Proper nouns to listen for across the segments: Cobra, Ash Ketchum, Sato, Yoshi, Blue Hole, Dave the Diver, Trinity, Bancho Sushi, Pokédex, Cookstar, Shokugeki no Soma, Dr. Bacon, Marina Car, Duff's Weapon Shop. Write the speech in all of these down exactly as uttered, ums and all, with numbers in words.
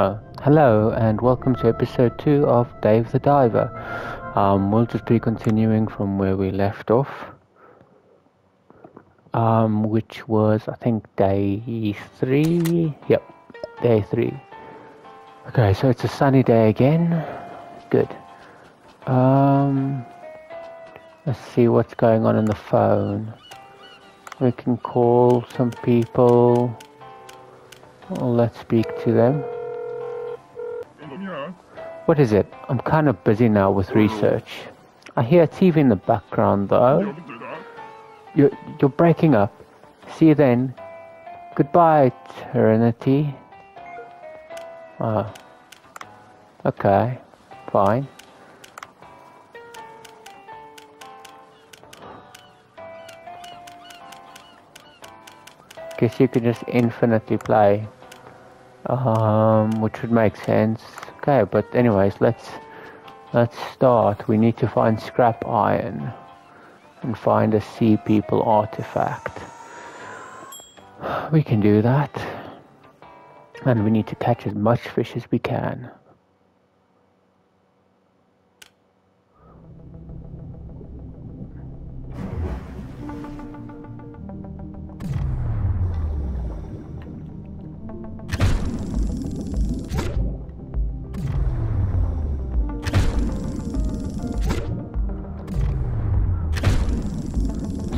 Oh, hello and welcome to episode two of Dave the Diver. Um, we'll just be continuing from where we left off, um, which was I think day three. Yep, day three. Okay, so it's a sunny day again. Good. Um, let's see what's going on in the phone. We can call some people. Well, let's speak to them. What is it? I'm kind of busy now with research. I hear T V in the background though. You're, you're breaking up. See you then. Goodbye, Trinity. Oh. Okay. Fine. Guess you can just infinitely play. Um, which would make sense. Okay, but anyways, let's let's start. We need to find scrap iron and find a sea people artifact. We can do that, and we need to catch as much fish as we can.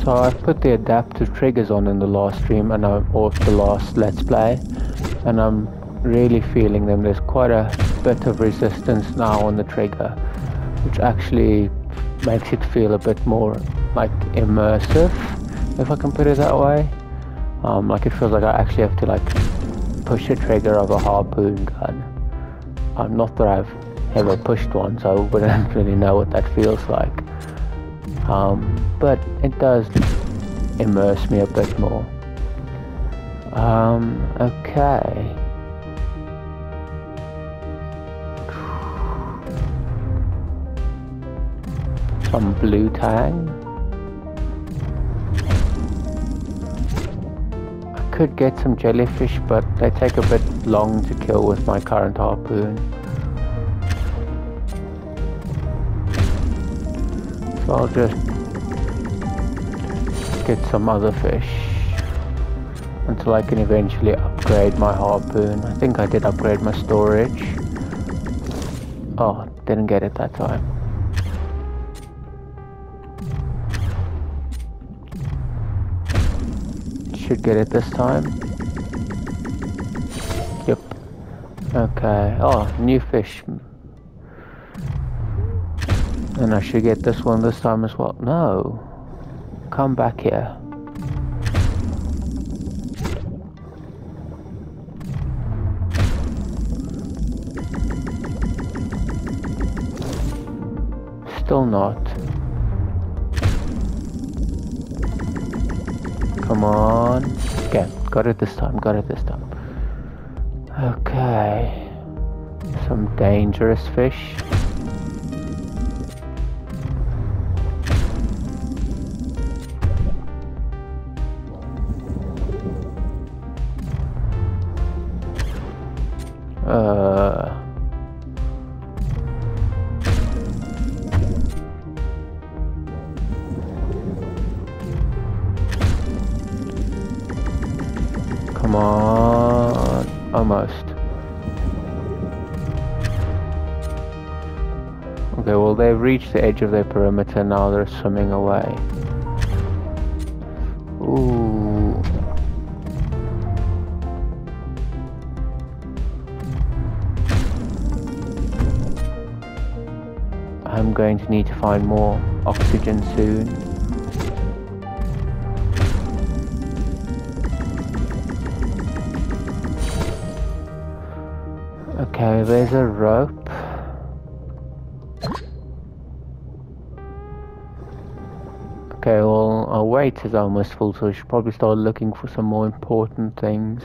So I put the adaptive triggers on in the last stream and I'm off the last let's play, and I'm really feeling them. There's quite a bit of resistance now on the trigger, which actually makes it feel a bit more like immersive, if I can put it that way. Um, like it feels like I actually have to like push a trigger of a harpoon gun. Um, not that I've ever pushed one, so I wouldn't really know what that feels like. Um, but it does immerse me a bit more. Um, okay. Some blue tang. I could get some jellyfish, but they take a bit long to kill with my current harpoon. I'll just get some other fish until I can eventually upgrade my harpoon. I think I did upgrade my storage. Oh, didn't get it that time. Should get it this time. Yep. Okay. Oh, new fish. And I should get this one this time as well. No. Come back here. Still not. Come on. Okay. Got it this time. Got it this time. Okay. Some dangerous fish. Uh, come on, almost. Okay, well they've reached the edge of their perimeter, now they're swimming away. Ooh. I'm going to need to find more oxygen soon. Okay, there's a rope. Okay, well, our weight is almost full, so we should probably start looking for some more important things.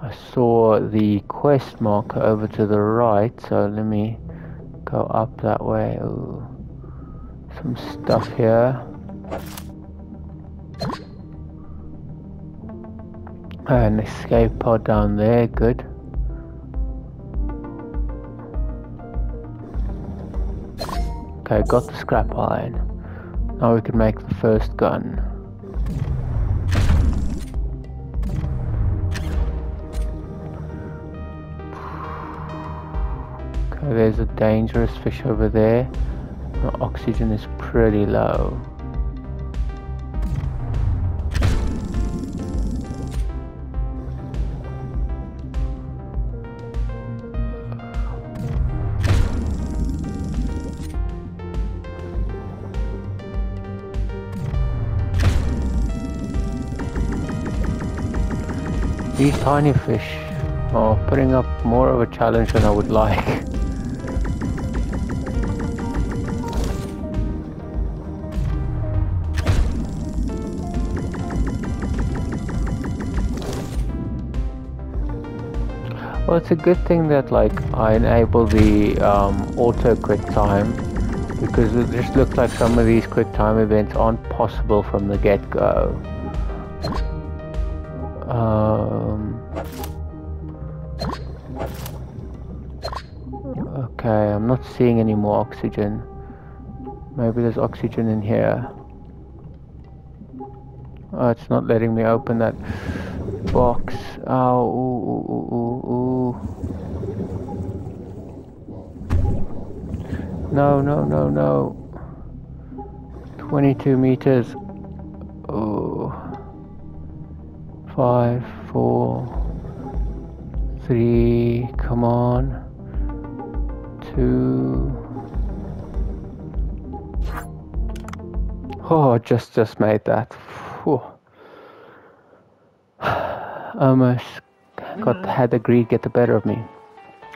I saw the quest marker over to the right, so let me go up that way. Ooh. Some stuff here. An escape pod down there, good. Okay, got the scrap iron. Now we can make the first gun. Okay, there's a dangerous fish over there. The oxygen is pretty low. These tiny fish are putting up more of a challenge than I would like. Well, it's a good thing that like I enable the um, auto quick time, because it just looks like some of these quick time events aren't possible from the get-go. Um, okay, I'm not seeing any more oxygen. Maybe there's oxygen in here. Oh, it's not letting me open that box. Oh, ooh, ooh, ooh, ooh. No, no, no, no. twenty-two meters. Oh. Five, four, three, come on, two. Oh, just just made that. Whew. Almost got had the greed get the better of me.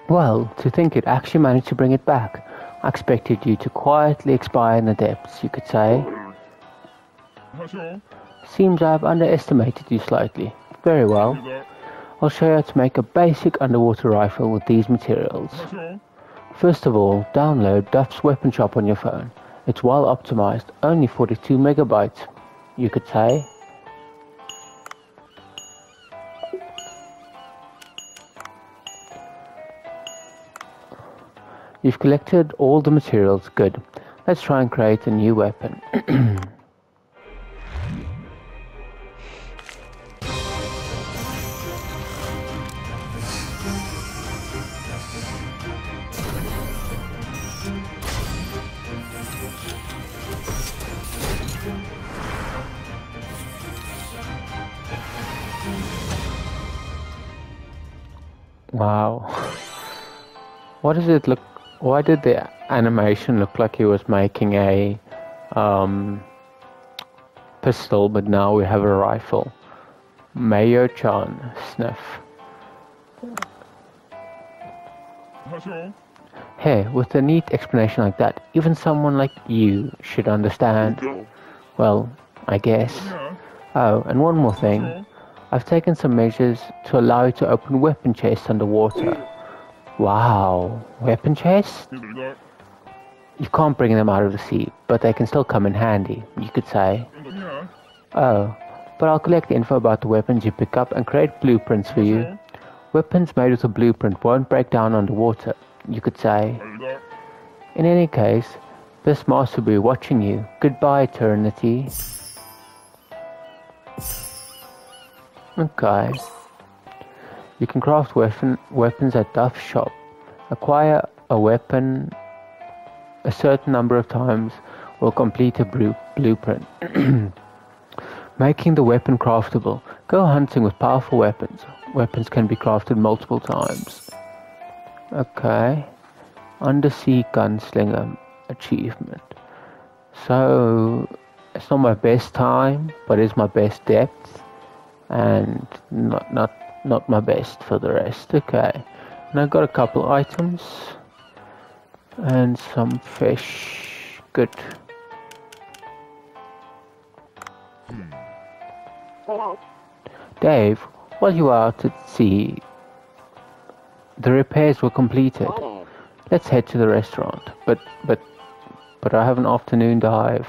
Well, to think it actually managed to bring it back. I expected you to quietly expire in the depths, you could say. Seems I've underestimated you slightly. Very well. I'll show you how to make a basic underwater rifle with these materials. First of all, download Duff's Weapon Shop on your phone. It's well optimized, only forty-two megabytes, you could say. You've collected all the materials, good. Let's try and create a new weapon. Wow. What does it look... Why did the animation look like he was making a um, pistol, but now we have a rifle? Mayo-chan, sniff. Hey, with a neat explanation like that, even someone like you should understand. Well, I guess. Oh, and one more thing. I've taken some measures to allow you to open weapon chests underwater. Wow, weapon chests? You can't bring them out of the sea, but they can still come in handy, you could say. Oh, but I'll collect the info about the weapons you pick up and create blueprints for you. Weapons made with a blueprint won't break down underwater, you could say. In any case, this master will be watching you. Goodbye, Trinity. Okay, you can craft weapon, weapons at Duff's shop. Acquire a weapon a certain number of times or complete a blue, blueprint. Making the weapon craftable. Go hunting with powerful weapons. Weapons can be crafted multiple times. Okay, undersea gunslinger achievement. So, it's not my best time, but it's my best depth. And not not not my best for the rest. Okay, and I got a couple items and some fish. Good. Dave, while you were out at sea, the repairs were completed. Let's head to the restaurant. But but but I have an afternoon dive.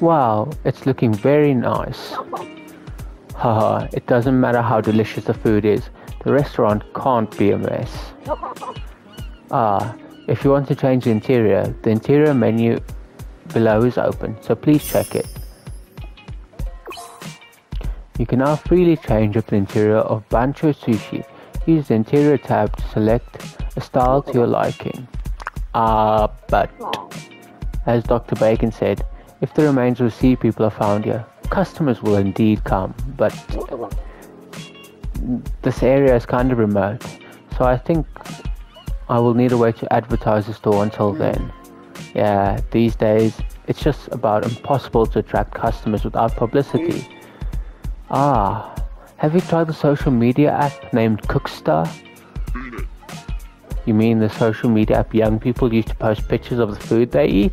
Wow, it's looking very nice. Haha, it doesn't matter how delicious the food is, the restaurant can't be a mess. Ah, if you want to change the interior, the interior menu below is open, so please check it. You can now freely change up the interior of Bancho Sushi. Use the interior tab to select a style to your liking. Ah, uh, but as Doctor Bacon said, if the remains of sea people are found here, customers will indeed come, but this area is kind of remote, so I think I will need a way to advertise the store until then. Yeah, these days it's just about impossible to attract customers without publicity. Ah, have you tried the social media app named Cookstar? You mean the social media app young people use to post pictures of the food they eat?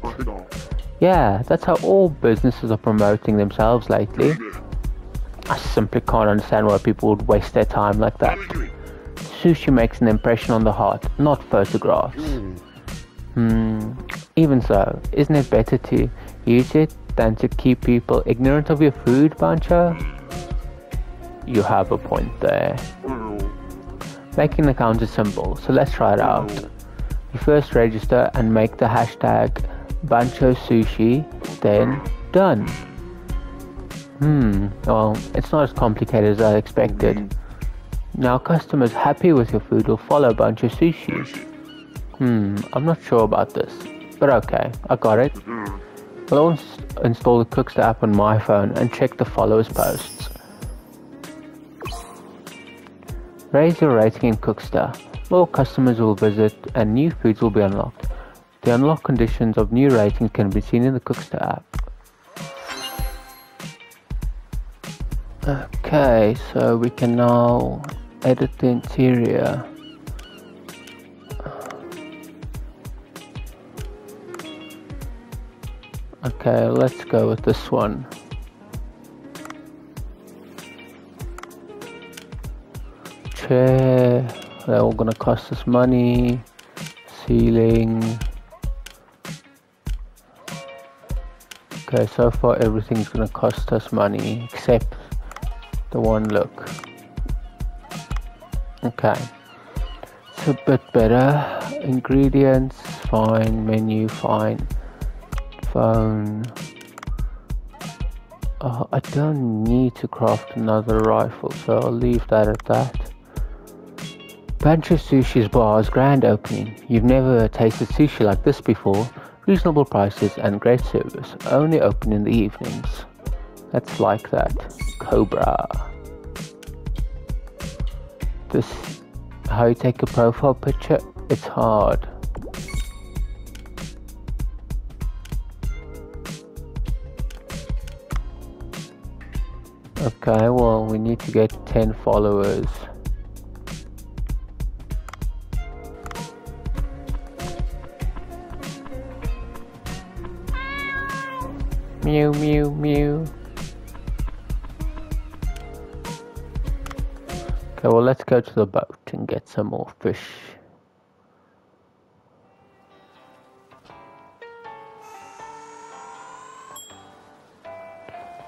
Yeah, that's how all businesses are promoting themselves lately. I simply can't understand why people would waste their time like that. Sushi makes an impression on the heart, not photographs. Hmm, even so, isn't it better to use it than to keep people ignorant of your food, Bancho? You have a point there. Making the counter symbol, so let's try it out. You first register and make the hashtag Bancho Sushi, then done. Hmm, well, it's not as complicated as I expected. Now customers happy with your food will follow Bancho Sushi. Hmm, I'm not sure about this, but okay, I got it. I'll inst install the Cookstar app on my phone and check the followers' posts. Raise your rating in Cookstar. More customers will visit and new foods will be unlocked. The unlock conditions of new ratings can be seen in the Cookstar app. Okay, so we can now edit the interior. Okay, let's go with this one. Chair, they're all gonna cost us money. Ceiling. Okay, so far everything's gonna cost us money except the one look. Okay, it's a bit better. Ingredients, fine. Menu, fine. Phone. Oh, I don't need to craft another rifle, so I'll leave that at that. Bancho Sushi's bar's grand opening. You've never tasted sushi like this before. Reasonable prices and great service. Only open in the evenings. That's like that. Cobra. This, how you take a profile picture, it's hard. Okay, well, we need to get ten followers. Mew, mew, mew. Okay, well, let's go to the boat and get some more fish.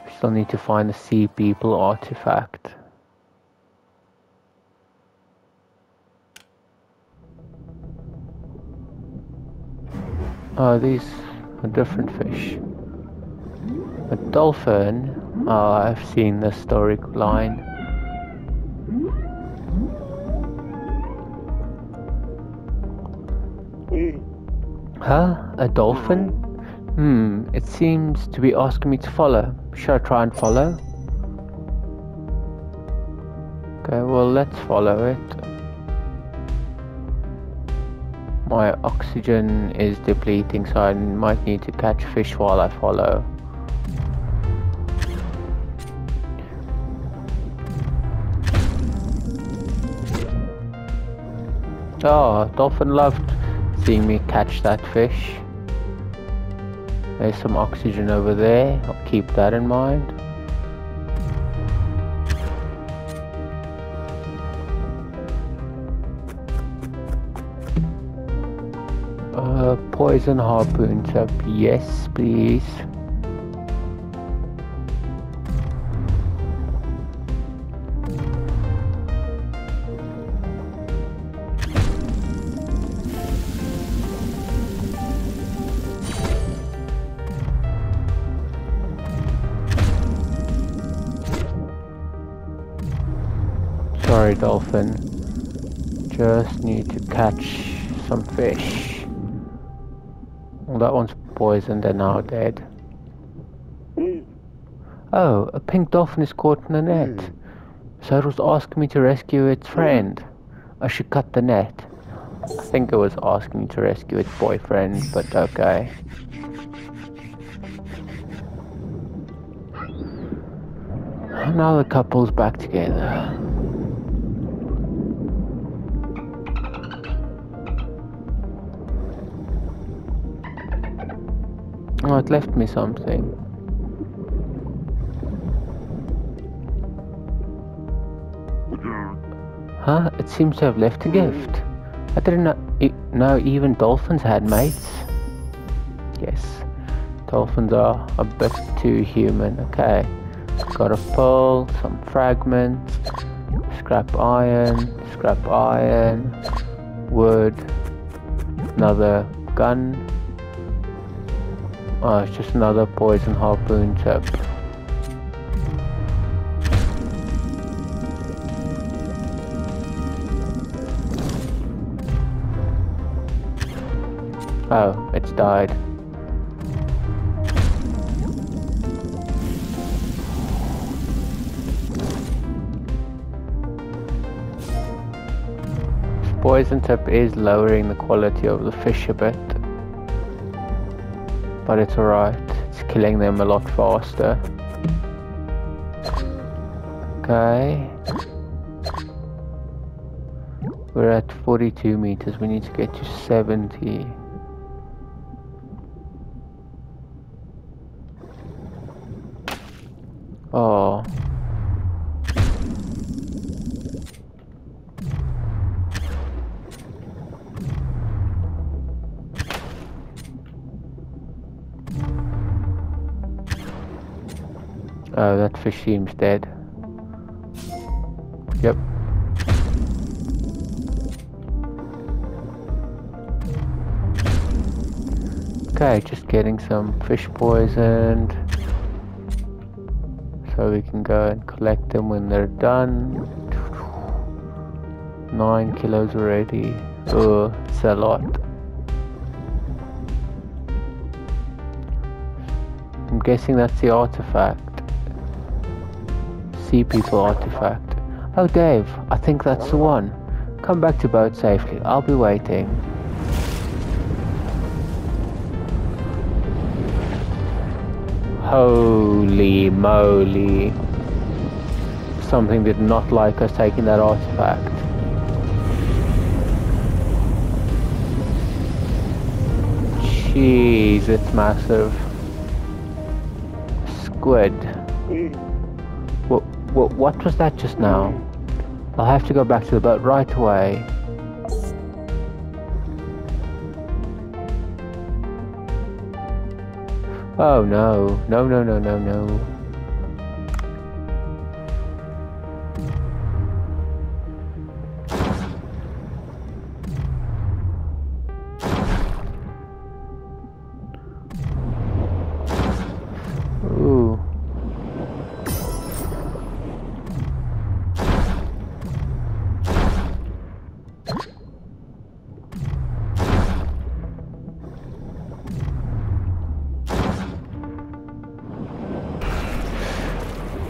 We still need to find the sea people artifact. Oh, these are different fish. A dolphin. Oh, I've seen this storyline. Huh? A dolphin? Hmm, it seems to be asking me to follow. Should I try and follow? Okay, well, let's follow it. My oxygen is depleting, so I might need to catch fish while I follow. Oh, dolphin loved seeing me catch that fish. There's some oxygen over there, I'll keep that in mind. Uh, poison harpoons up, yes please. Sorry, dolphin. Just need to catch some fish. Well, that one's poisoned and now dead. Oh, a pink dolphin is caught in a net. Sato's asking me to rescue its friend. I should cut the net. I think it was asking me to rescue its boyfriend, but okay. Now the couple's back together. Oh, it left me something. Huh? It seems to have left a gift. I didn't know, know even dolphins had mates. Yes, dolphins are a bit too human. Okay. Got a pole, some fragments, scrap iron, scrap iron, wood, another gun. Oh, it's just another poison harpoon tip. Oh, it's died. Poison tip is lowering the quality of the fish a bit, but it's alright, it's killing them a lot faster. Okay, we're at forty-two meters, we need to get to seventy. Oh. Oh, that fish seems dead. Yep. Okay, just getting some fish poisoned, so we can go and collect them when they're done. Nine kilos already. Oh, it's a lot. I'm guessing that's the artifact. Sea people artifact. Oh, Dave, I think that's the one. Come back to boat safely. I'll be waiting. Holy moly. Something did not like us taking that artifact. Jeez, it's massive. Squid. What was that just now? I'll have to go back to the boat right away. Oh no, no, no, no, no, no.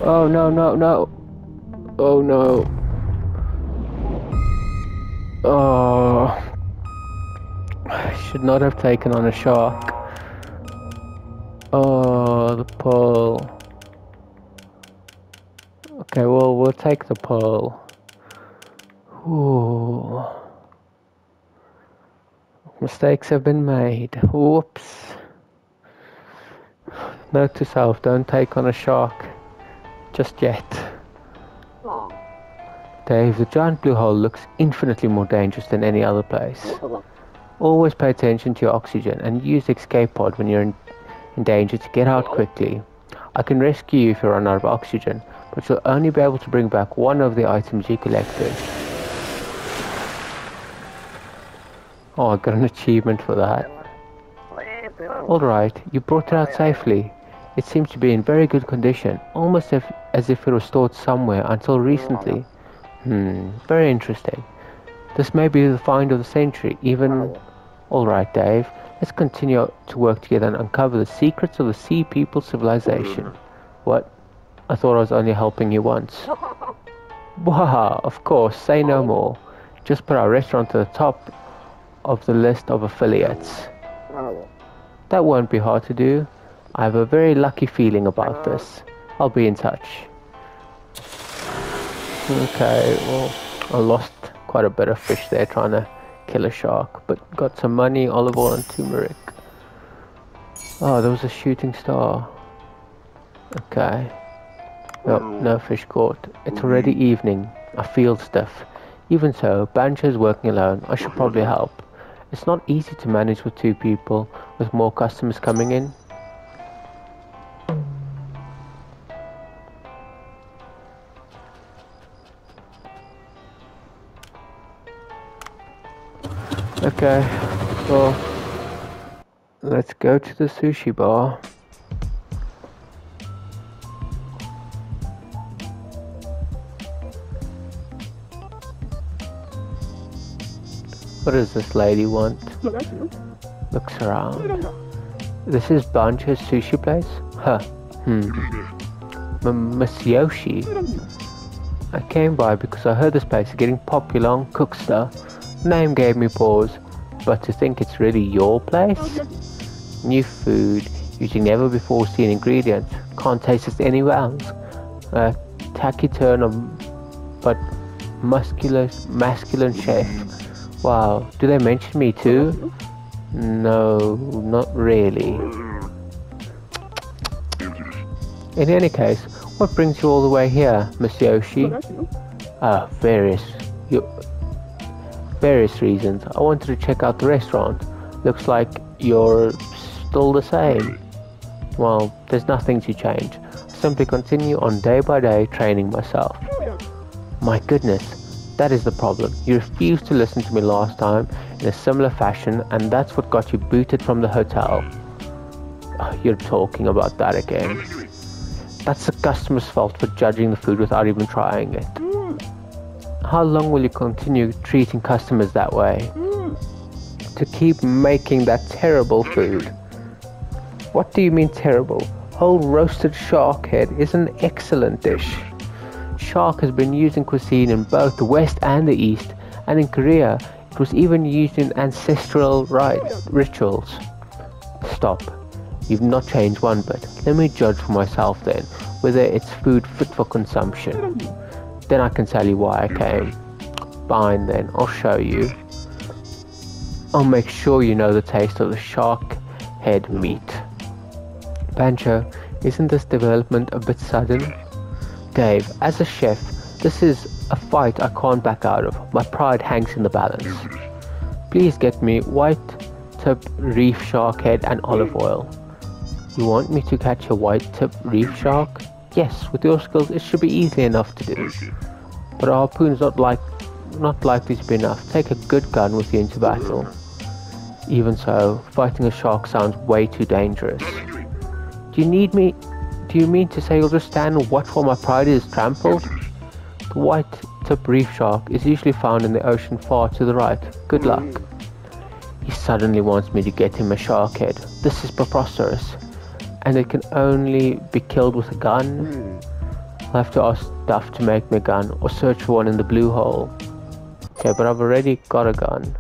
Oh no no no! Oh no! Oh! I should not have taken on a shark. Oh, the pole. Okay, well, we'll take the pole. Ooh. Mistakes have been made. Whoops. Note to self: don't take on a shark. Just yet. Dave, the giant blue hole looks infinitely more dangerous than any other place. Always pay attention to your oxygen and use the escape pod when you're in, in danger to get out quickly. I can rescue you if you run out of oxygen, but you'll only be able to bring back one of the items you collected. Oh, I got an achievement for that. Alright, you brought it out safely. It seems to be in very good condition, almost if, as if it was stored somewhere until recently. Hmm, very interesting. This may be the find of the century, even... Alright, Dave. Let's continue to work together and uncover the secrets of the sea people's civilization. What? I thought I was only helping you once. Wow, of course, say no more. Just put our restaurant to the top of the list of affiliates. That won't be hard to do. I have a very lucky feeling about this. I'll be in touch. Okay, well, I lost quite a bit of fish there trying to kill a shark, but got some money, olive oil and turmeric. Oh, there was a shooting star. Okay. Nope, no fish caught. It's already evening. I feel stiff. Even so, Bancho's working alone. I should probably help. It's not easy to manage with two people, with more customers coming in. Okay, well, let's go to the sushi bar. What does this lady want? Looks around. This is Bancho's sushi place? Huh. Hmm. M Miss Yoshi. I came by because I heard this place is getting popular on Cookstar. Name gave me pause, but to think it's really your place? New food, using never before seen ingredients, can't taste it anywhere else. A tacky turn of but muscular, masculine chef. Wow, do they mention me too? No, not really. In any case, what brings you all the way here, Miss Yoshi? Ah, various. You various reasons. I wanted to check out the restaurant. Looks like you're still the same. Well, there's nothing to change. I simply continue on day by day training myself. My goodness, that is the problem. You refused to listen to me last time in a similar fashion, and that's what got you booted from the hotel. Oh, you're talking about that again. That's the customer's fault for judging the food without even trying it. How long will you continue treating customers that way? Mm. To keep making that terrible food. What do you mean terrible? Whole roasted shark head is an excellent dish. Shark has been used in cuisine in both the West and the East, and in Korea it was even used in ancestral rituals. Stop. You've not changed one bit. Let me judge for myself then, whether it's food fit for consumption. Then I can tell you why I came. Fine then, I'll show you. I'll make sure you know the taste of the shark head meat. Bancho, isn't this development a bit sudden? Dave, as a chef, this is a fight I can't back out of. My pride hangs in the balance. Please get me white-tip reef shark head and olive oil. You want me to catch a white-tip reef shark? Yes, with your skills it should be easy enough to do. But a harpoon's not like not likely to be enough. Take a good gun with you into battle. Even so, fighting a shark sounds way too dangerous. Do you need me do you mean to say you'll just stand and watch while my pride is trampled? The white tip reef shark is usually found in the ocean far to the right. Good luck. He suddenly wants me to get him a shark head. This is preposterous. And it can only be killed with a gun? Hmm. I'll have to ask Duff to make me a gun, or search for one in the Blue Hole. Okay, but I've already got a gun.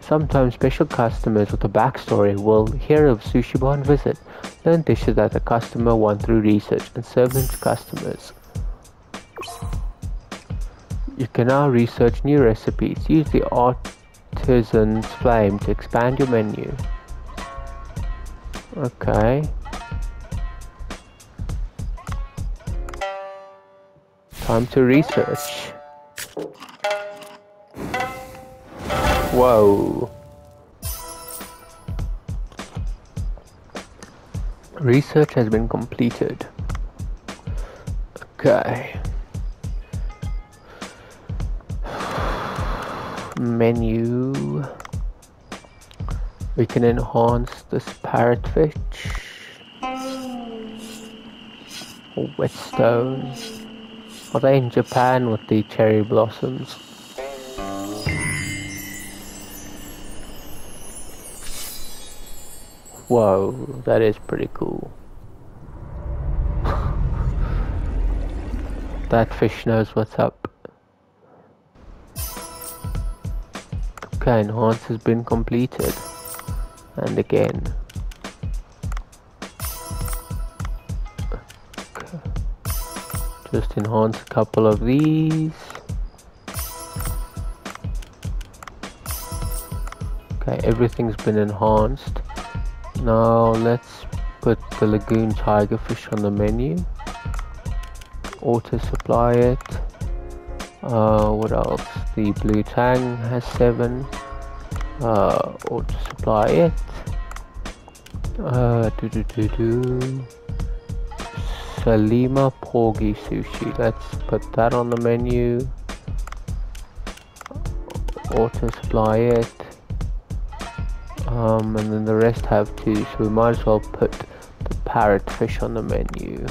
Sometimes special customers with a backstory will hear of sushi bar and visit, learn dishes that the customer won through research, and serve them to customers. You can now research new recipes, use the art Artisan's Flame to expand your menu. Okay. Time to research. Whoa. Research has been completed. Okay. Menu. We can enhance this parrotfish. with those. Are they in Japan with the cherry blossoms? Whoa, that is pretty cool. That fish knows what's up. Okay, enhance has been completed. And again. Okay. Just enhance a couple of these. Okay, everything's been enhanced. Now let's put the lagoon tigerfish on the menu. Auto supply it. Uh, what else? The blue tang has seven. Uh, auto supply it. Uh, do do do do. Salima Porgy Sushi. Let's put that on the menu. Auto supply it. Um, and then the rest have two, so we might as well put the parrot fish on the menu.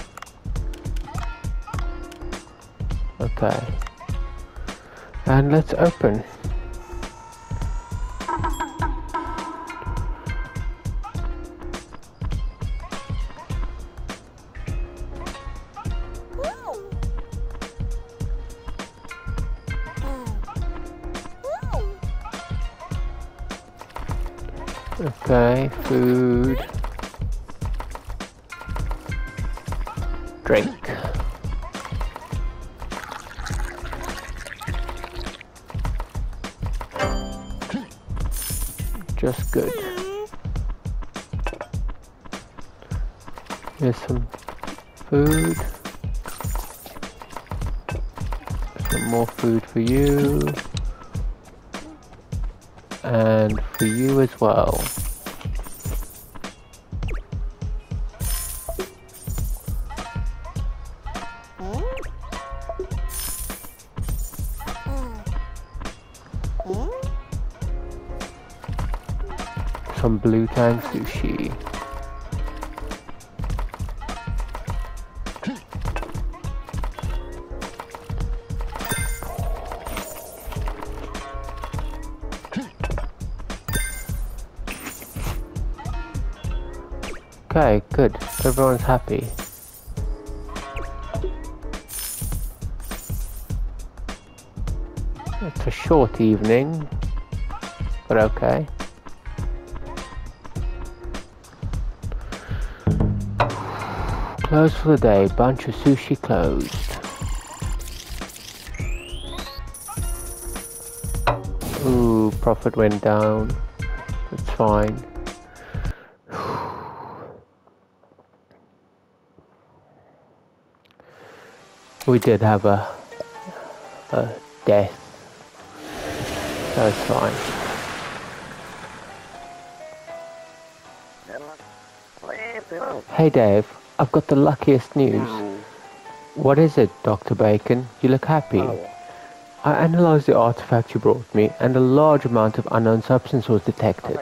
Okay, and let's open. Okay, food, drink. Just good. Here's some food. Some more food for you. And for you as well. Some blue tang sushi. Okay, good. Everyone's happy. It's a short evening, but okay. Closed for the day, Bancho Sushi closed. Ooh, profit went down. It's fine. We did have a, a death. That's fine. Hey Dave, I've got the luckiest news. What is it, Doctor Bacon? You look happy. Oh. I analyzed the artifact you brought me, and a large amount of unknown substance was detected.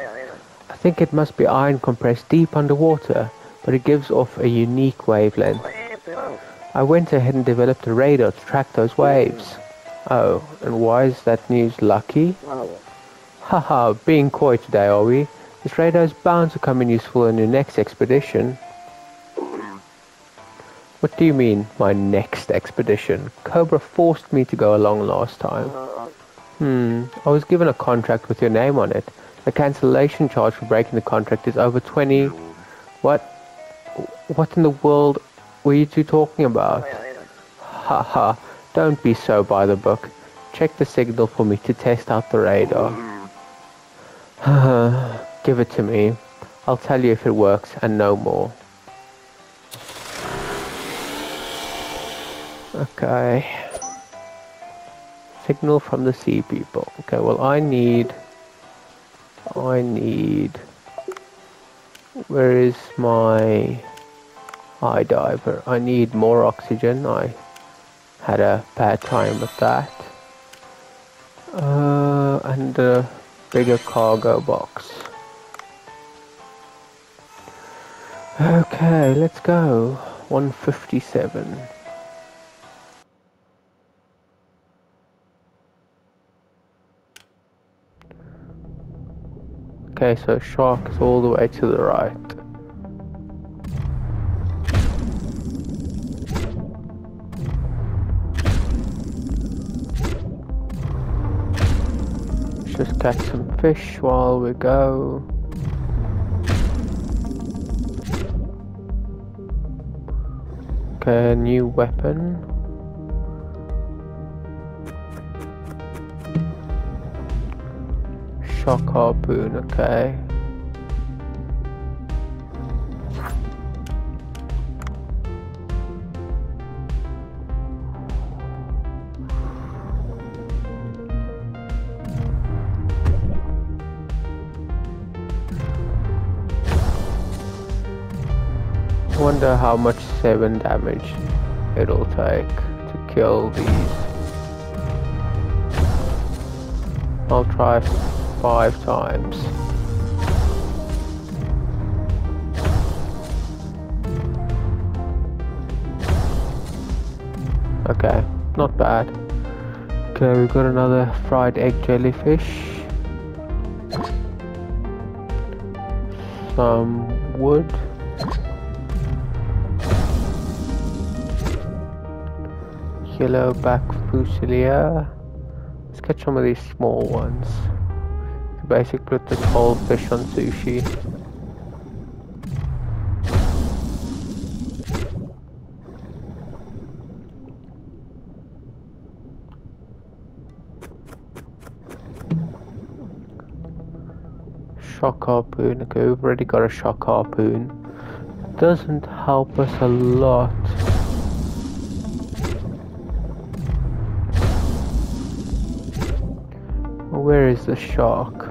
I think it must be iron compressed deep underwater, but it gives off a unique wavelength. I went ahead and developed a radar to track those waves. Oh, and why is that news lucky? Haha, being coy today, are we? This radar is bound to come in useful in your next expedition. What do you mean, my next expedition? Cobra forced me to go along last time. Hmm, I was given a contract with your name on it. The cancellation charge for breaking the contract is over twenty... What? What in the world were you two talking about? Haha, don't be so by the book. Check the signal for me to test out the radar. Haha, give it to me. I'll tell you if it works and no more. Okay. Signal from the sea people. Okay, well I need... I need... Where is my... eye diver? I need more oxygen. I had a bad time with that. Uh, and a bigger cargo box. Okay, let's go. one fifty-seven. Okay, so shark is all the way to the right. Just catch some fish while we go. Okay, new weapon. Shock harpoon, okay. I wonder how much seven damage it'll take to kill these. I'll try five times. Okay, not bad. Okay, we've got another fried egg jellyfish. Some wood. Yellow back fusilia. Let's catch some of these small ones. You basically put this whole fish on sushi. Shock harpoon. Okay, we've already got a shock harpoon. Doesn't help us a lot. Where is the shark?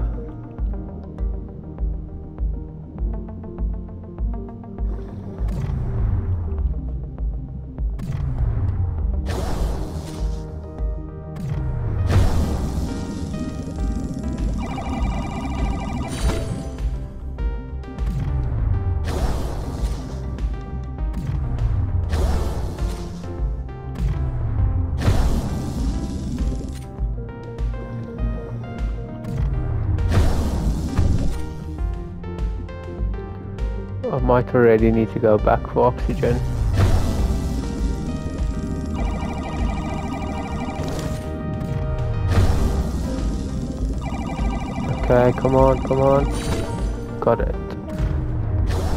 Might already need to go back for oxygen. Okay, come on, come on. Got it.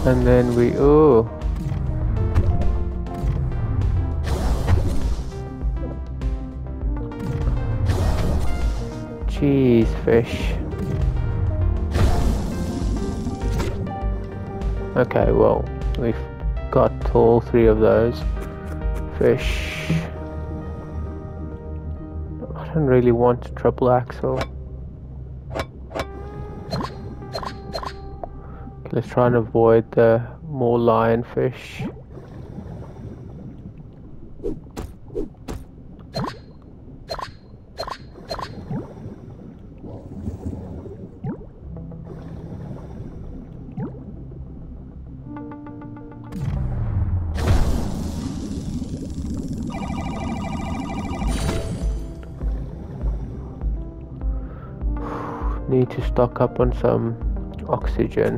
And then we... ooh. Jeez, fish. Okay, well, we've got all three of those fish. I don't really want a triple axel. Let's try and avoid the more lionfish. Need to stock up on some oxygen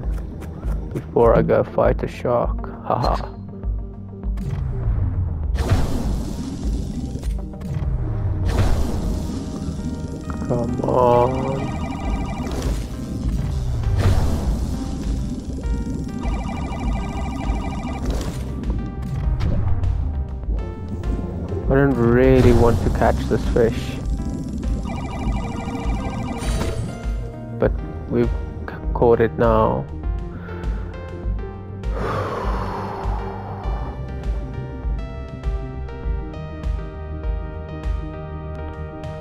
before I go fight a shark. Haha. Come on. I don't really want to catch this fish. We've caught it now.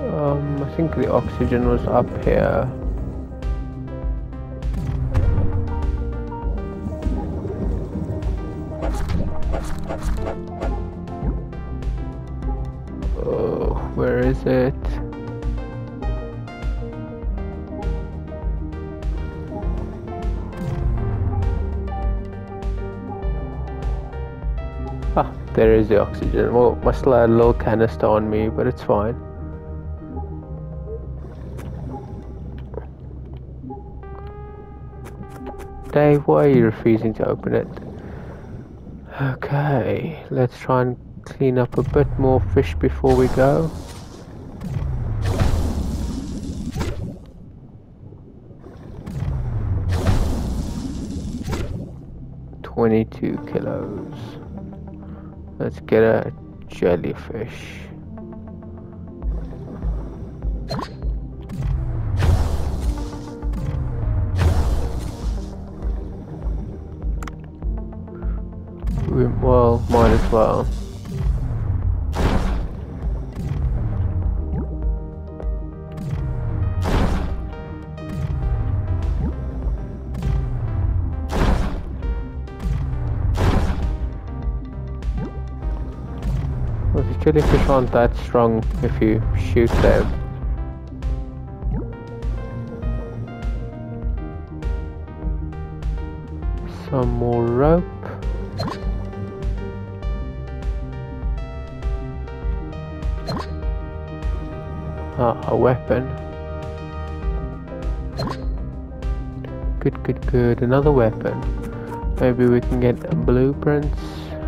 um, I think the oxygen was up here. Oh, where is it? Ah, there is the oxygen. Well, my slide low canister on me, but it's fine. Dave, why are you refusing to open it? Okay, let's try and clean up a bit more fish before we go. twenty-two kilos. Let's get a jellyfish. Well, might as well. Well, the jellyfish aren't that strong if you shoot them. Some more rope. Ah, a weapon. Good, good, good. Another weapon. Maybe we can get blueprints.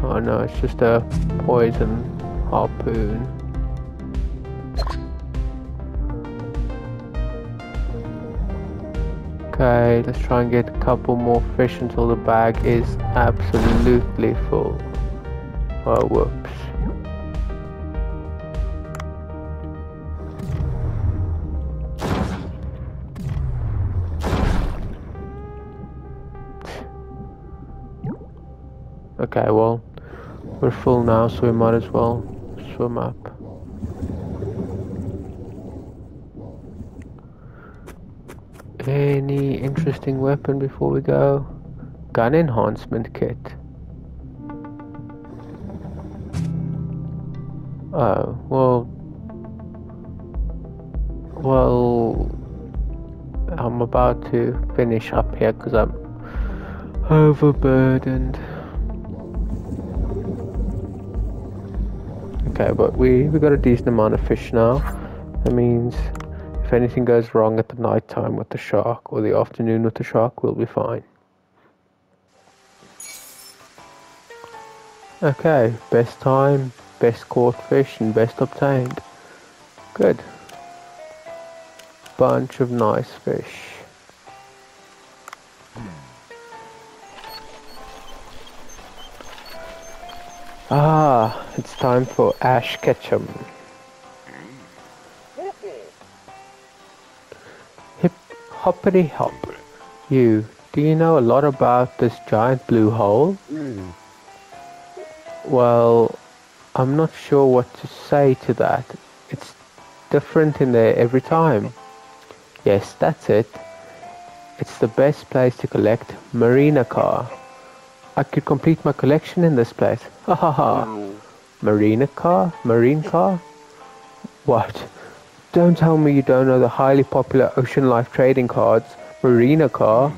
Oh no, it's just a poison harpoon. Okay, let's try and get a couple more fish until the bag is absolutely full. Oh, whoops. Okay, well, we're full now, so we might as well swim up. Any interesting weapon before we go? Gun enhancement kit. Oh, well... Well... I'm about to finish up here because I'm overburdened. Okay, but we, we got a decent amount of fish now. That means if anything goes wrong at the night time with the shark or the afternoon with the shark, we'll be fine. Okay, best time, best caught fish and best obtained. Good. Bunch of nice fish. Ah, it's time for Ash Ketchum. Hip hoppity hop. You, do you know a lot about this giant blue hole? Mm. Well, I'm not sure what to say to that. It's different in there every time. Yes, that's it. It's the best place to collect Marina Car. I could complete my collection in this place. Ha ha ha. Marina Car? Marine Car? What? Don't tell me you don't know the highly popular Ocean Life trading cards, Marina Car.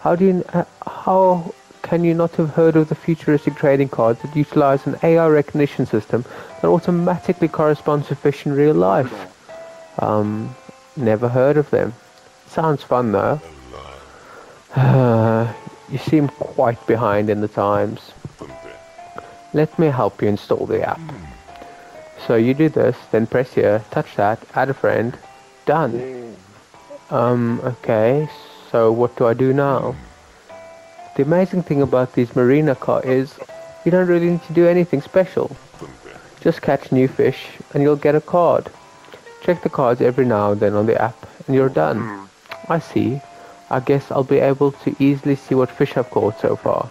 How do you... Uh, how can you not have heard of the futuristic trading cards that utilize an A I recognition system that automatically corresponds to fish in real life? Um, never heard of them. Sounds fun though. Uh, You seem quite behind in the times. Let me help you install the app. So you do this, then press here, touch that, add a friend. Done. Um, okay, so what do I do now? The amazing thing about these Marina Car is you don't really need to do anything special. Just catch new fish and you'll get a card. Check the cards every now and then on the app and you're done. I see. I guess I'll be able to easily see what fish I've caught so far.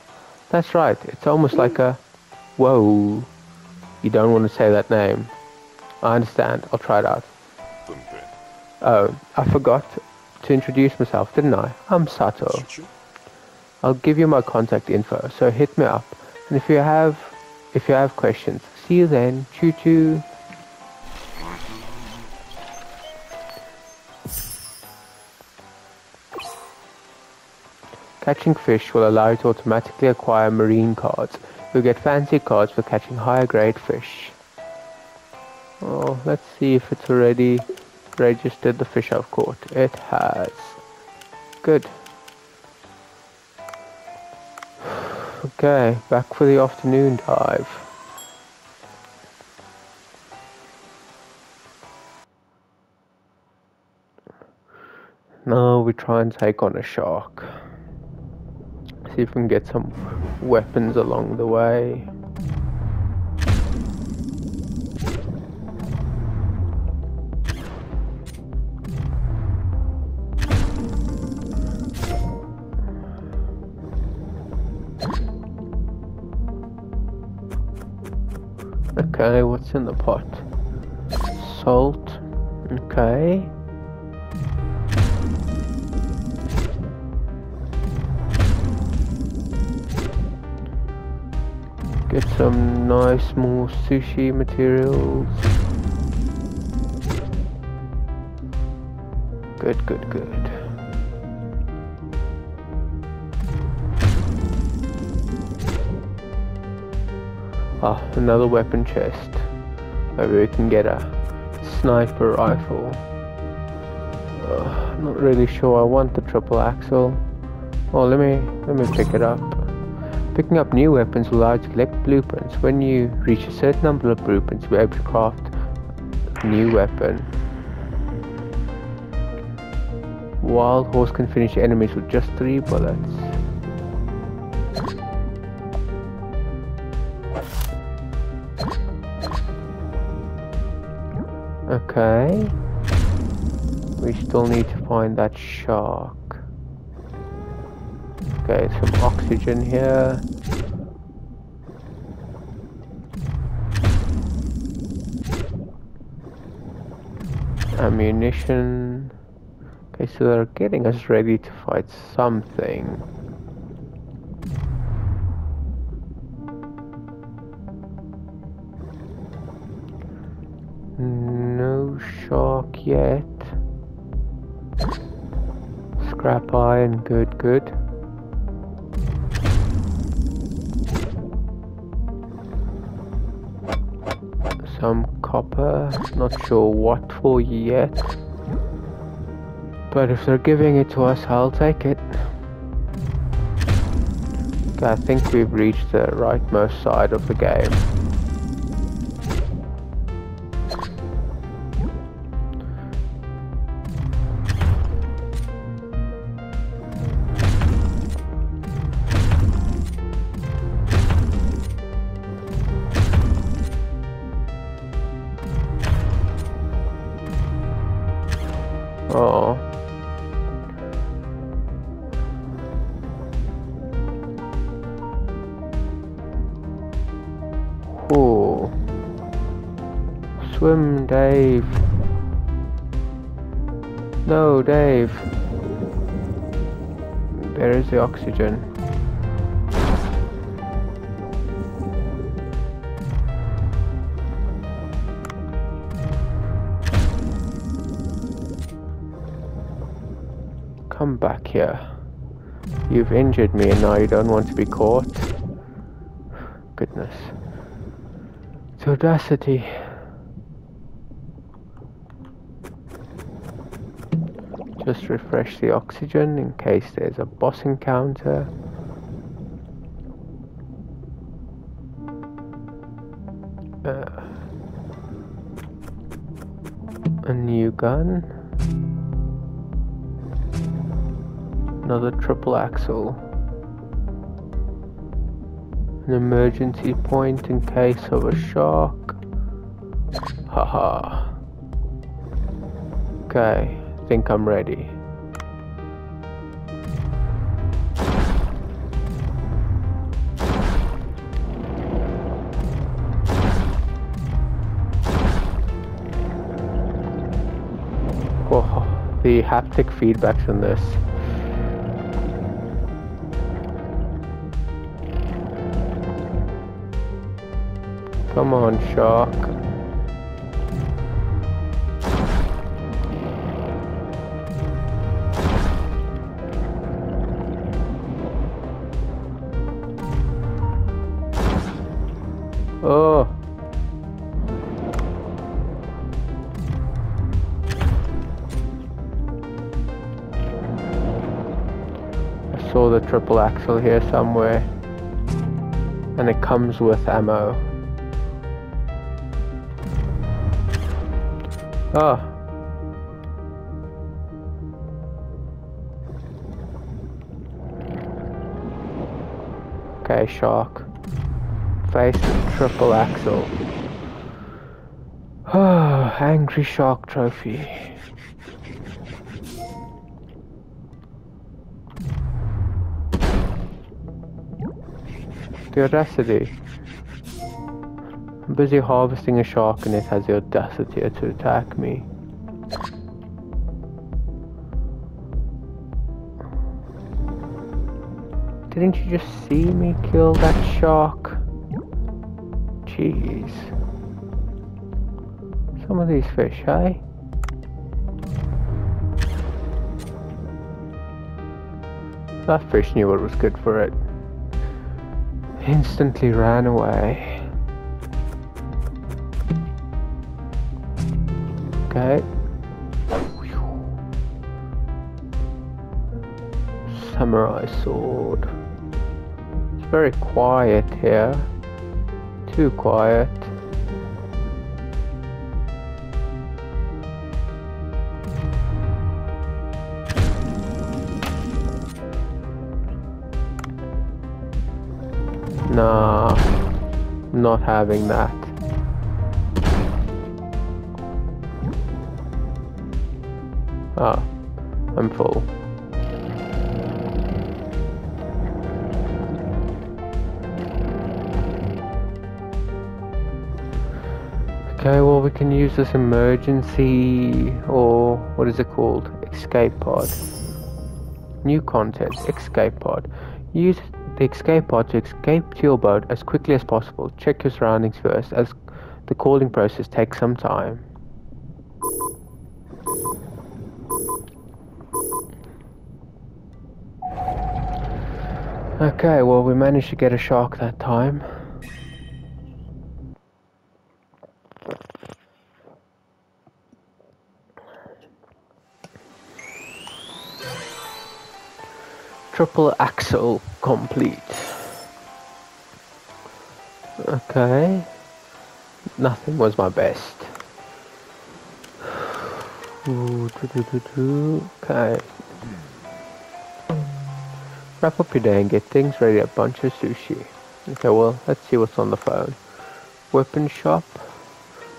That's right, it's almost like a... Whoa. You don't want to say that name. I understand, I'll try it out. Oh, I forgot to introduce myself, didn't I? I'm Sato. I'll give you my contact info, so hit me up. And if you have... if you have questions, see you then. Choo-choo. Catching fish will allow you to automatically acquire marine cards. You'll get fancy cards for catching higher grade fish. Oh, let's see if it's already registered the fish I've caught. It has. Good. Okay, back for the afternoon dive. Now we try and take on a shark. See if we can get some weapons along the way. Okay, what's in the pot? Salt. Okay. Get some nice more sushi materials. Good, good, good. Ah, another weapon chest. Maybe we can get a sniper rifle. Uh, not really sure I want the triple axle. Oh, let me let me pick it up. Picking up new weapons will allow you to collect blueprints. When you reach a certain number of blueprints, you'll be able to craft a new weapon. Wild horse can finish enemies with just three bullets. Okay, we still need to find that shark. Okay, some oxygen here. Ammunition. Okay, so they're getting us ready to fight something. Shark yet. Scrap iron, good, good. Some copper, not sure what for yet. But if they're giving it to us, I'll take it. Okay, I think we've reached the rightmost side of the game. Oh. Oh. Swim, Dave. No, Dave. There is the oxygen. Come back here. You've injured me and now you don't want to be caught. Goodness. It's audacity. Just refresh the oxygen in case there's a boss encounter. Uh, a new gun. Another triple axle. An emergency point in case of a shark. Haha. Okay, I think I'm ready. Oh, the haptic feedbacks on this. Come on, shark. Oh. I saw the triple axle here somewhere, and it comes with ammo. Oh. Okay, shark. Face triple axle. Oh, angry shark trophy. The audacity. I'm busy harvesting a shark and it has the audacity to attack me. Didn't you just see me kill that shark? Jeez. Some of these fish, eh? That fish knew what was good for it. Instantly ran away. Okay. Samurai sword. It's very quiet here. Too quiet. Nah, I'm not having that. Ah, I'm full. Okay, well we can use this emergency, or what is it called? Escape pod. New content, escape pod. Use the escape pod to escape to your boat as quickly as possible. Check your surroundings first, as the calling process takes some time. Okay, well we managed to get a shark that time. Triple axle complete. Okay. Nothing was my best. Ooh, doo -doo -doo -doo. Okay. Wrap up your day and get things ready at Bancho Sushi. Okay, well, let's see what's on the phone. Weapon shop.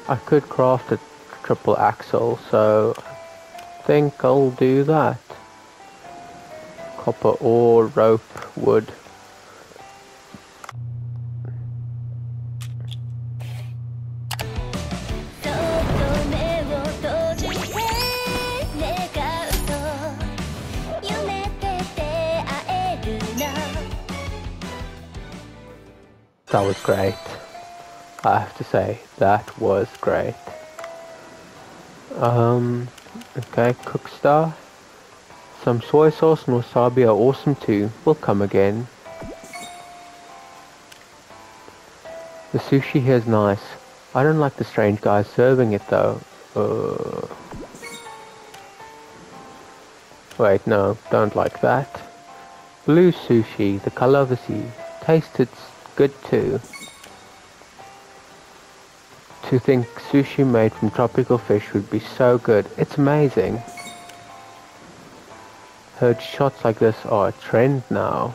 I could craft a triple axle, so I think I'll do that. Copper ore, rope, wood. That was great. I have to say, that was great. Um, okay, Cookstar. Some soy sauce and wasabi are awesome too. We'll come again. The sushi here is nice. I don't like the strange guy serving it though. Uh... Wait, no, don't like that. Blue sushi, the color of the sea. Taste it's good too. To think sushi made from tropical fish would be so good. It's amazing. Heard shots like this are a trend now.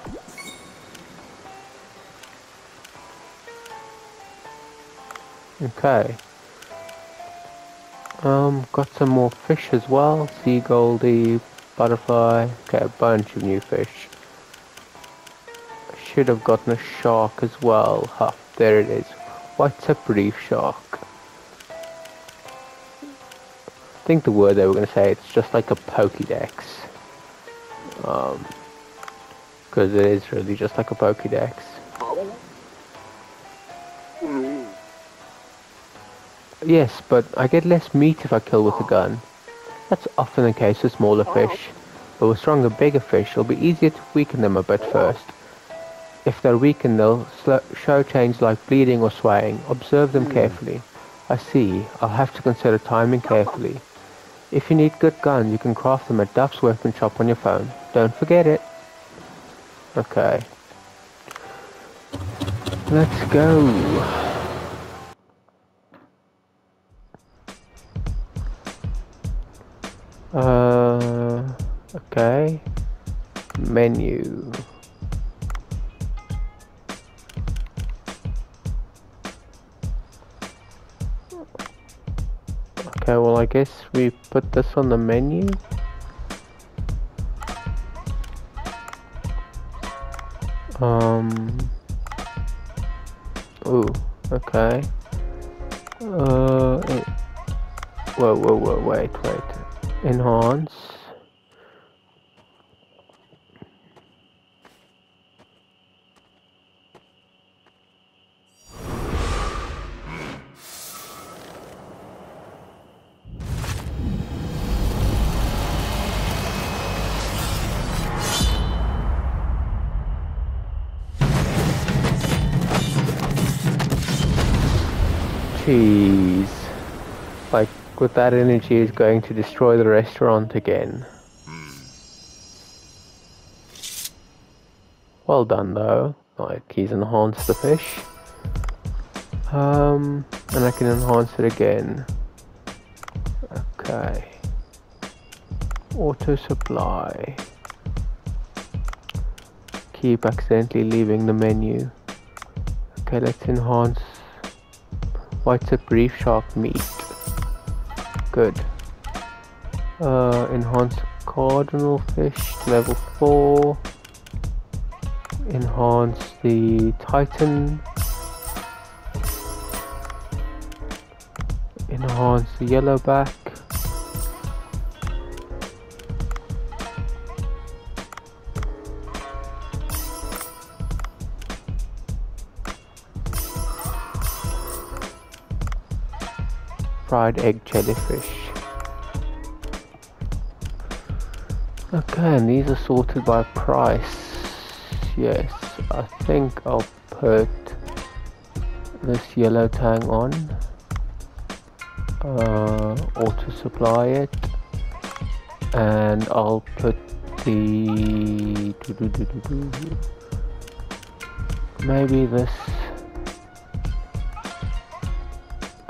Okay. Um, got some more fish as well. Sea goldie, butterfly. Okay, a bunch of new fish. Should have gotten a shark as well. Ha, there it is. White tip reef shark. I think the word they were going to say, it's just like a Pokédex. Um, because it is really just like a Pokédex. Yes, but I get less meat if I kill with a gun. That's often the case with smaller fish. But with stronger, bigger fish, it'll be easier to weaken them a bit first. If they're weakened, they'll show change like bleeding or swaying. Observe them carefully. I see. I'll have to consider timing carefully. If you need good guns, you can craft them at Duff's Weapon Shop on your phone. Don't forget it. Okay. Let's go. Uh, okay. Menu. Okay, well I guess we put this on the menu. Um. Ooh, okay. Uh, whoa, whoa, whoa, wait, wait. Enhance. Jeez. Like, with that energy is going to destroy the restaurant again. Well done though. Like, he's enhanced the fish. Um, and I can enhance it again. Okay. Auto supply. Keep accidentally leaving the menu. Okay, let's enhance. White's a brief shark meat. Good. Uh, enhance cardinal fish to level four. Enhance the Titan. Enhance the yellowback. Fried egg jellyfish. Okay, and these are sorted by price. Yes, I think I'll put this yellow tang on. Uh, auto supply it. And I'll put the... maybe this...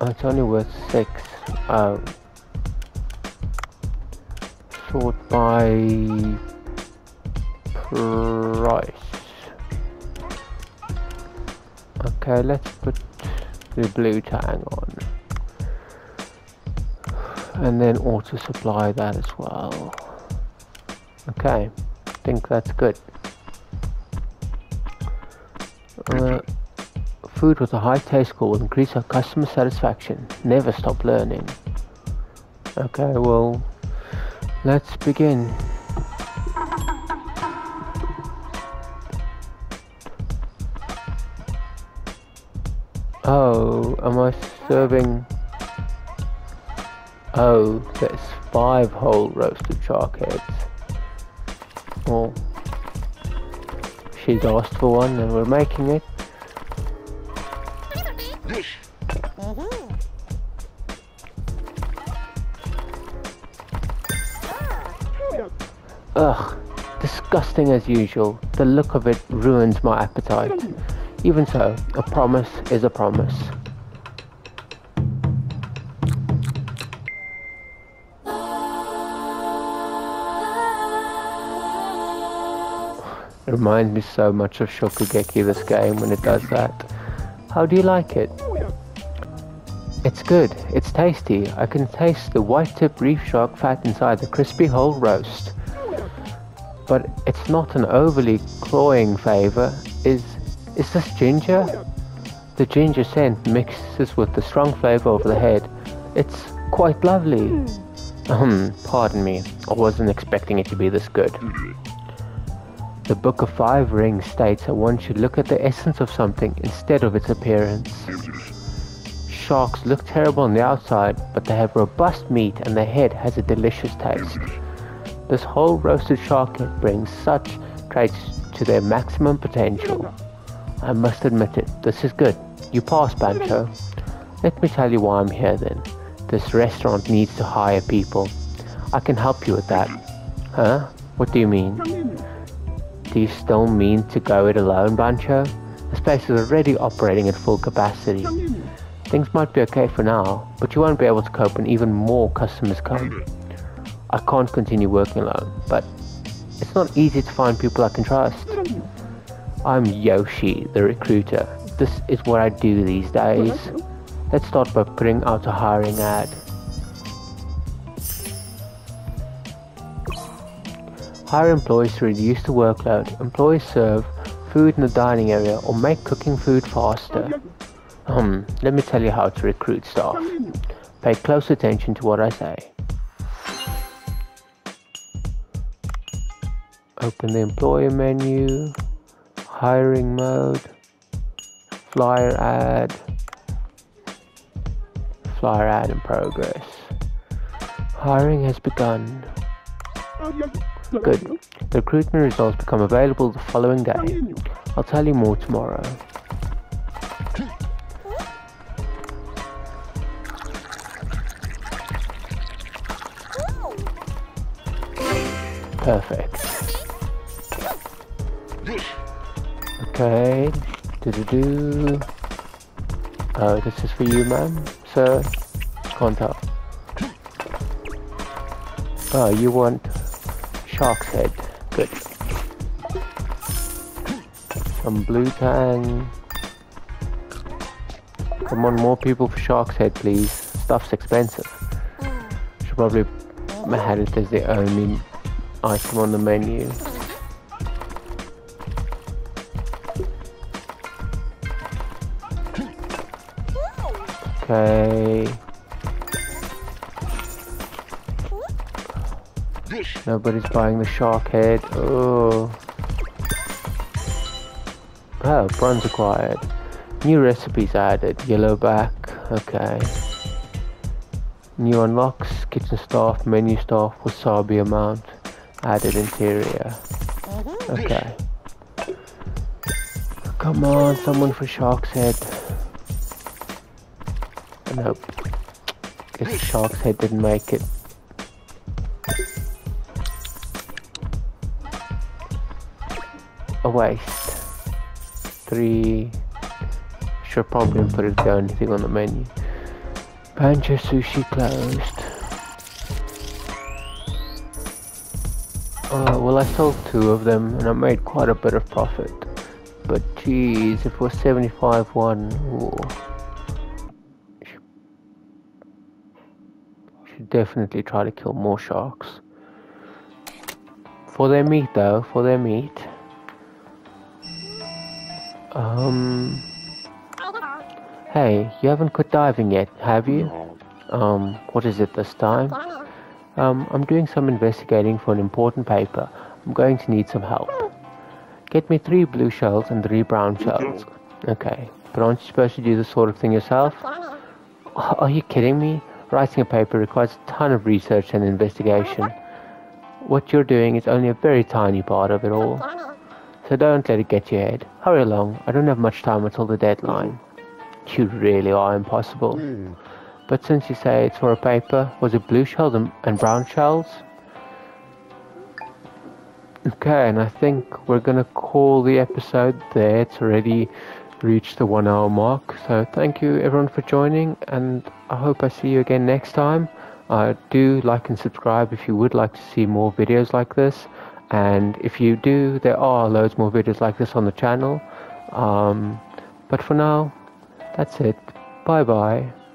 it's only worth six. Um, sort by price. Okay, let's put the blue tang on. And then auto supply that as well. Okay, I think that's good. Uh, Food with a high taste score will increase our customer satisfaction. Never stop learning. Okay, well, let's begin. Oh, am I serving? Oh, there's five whole roasted shark heads. Well, she's asked for one and we're making it. Ugh, disgusting as usual. The look of it ruins my appetite. Even so, a promise is a promise. It reminds me so much of Shokugeki, this game, when it does that. How do you like it? It's good. It's tasty. I can taste the white-tip reef shark fat inside the crispy whole roast. But it's not an overly cloying flavor. Is is this ginger? The ginger scent mixes with the strong flavor of the head. It's quite lovely. Um, pardon me. I wasn't expecting it to be this good. The Book of Five Rings states that one should look at the essence of something instead of its appearance. Sharks look terrible on the outside, but they have robust meat and their head has a delicious taste. This whole roasted shark brings such traits to their maximum potential. I must admit it, this is good. You passed, Bancho. Let me tell you why I'm here then. This restaurant needs to hire people. I can help you with that. Huh? What do you mean? Do you still mean to go it alone, Bancho? The space is already operating at full capacity. Things might be okay for now, but you won't be able to cope when even more customers come. I can't continue working alone, but it's not easy to find people I can trust. I'm Yoshi, the recruiter. This is what I do these days. Let's start by putting out a hiring ad. Hire employees to reduce the workload. Employees serve food in the dining area or make cooking food faster. Hmm, let me tell you how to recruit staff. Pay close attention to what I say. Open the employer menu, hiring mode, flyer ad. Flyer ad in progress. Hiring has begun. Good. The recruitment results become available the following day. I'll tell you more tomorrow. Perfect. Okay. Do do do. Oh, this is for you, ma'am. Sir, can't tell. Oh, you want shark's head. Good. Some blue tang. Come on, more people for shark's head, please. Stuff's expensive. Should probably had it as the only item on the menu. Okay. Nobody's buying the shark head. Oh. Oh, bronze acquired. New recipes added. Yellow back. Okay. New unlocks. Kitchen staff. Menu staff. Wasabi amount. Added interior. Okay. Come on, someone for shark's head. Nope. Guess the shark's head didn't make it. A waste. Three. Should probably put it the only thing on the menu. Bancho Sushi closed. Oh, well, I sold two of them and I made quite a bit of profit. But geez, if it was seventy-five one, should definitely try to kill more sharks. For their meat though, for their meat. Um. Hey, you haven't quit diving yet, have you? Um, what is it this time? Um, I'm doing some investigating for an important paper. I'm going to need some help. Get me three blue shells and three brown shells. Okay, but aren't you supposed to do this sort of thing yourself? Are you kidding me? Writing a paper requires a ton of research and investigation. What you're doing is only a very tiny part of it all. So don't let it get your head. Hurry along, I don't have much time until the deadline. You really are impossible. Mm. But since you say it's for a paper, was it blue shells and brown shells? Okay, and I think we're gonna call the episode there. It's already reached the one hour mark. So thank you everyone for joining, and I hope I see you again next time. Uh, do like and subscribe if you would like to see more videos like this. And if you do, there are loads more videos like this on the channel. Um, but for now, that's it. Bye bye.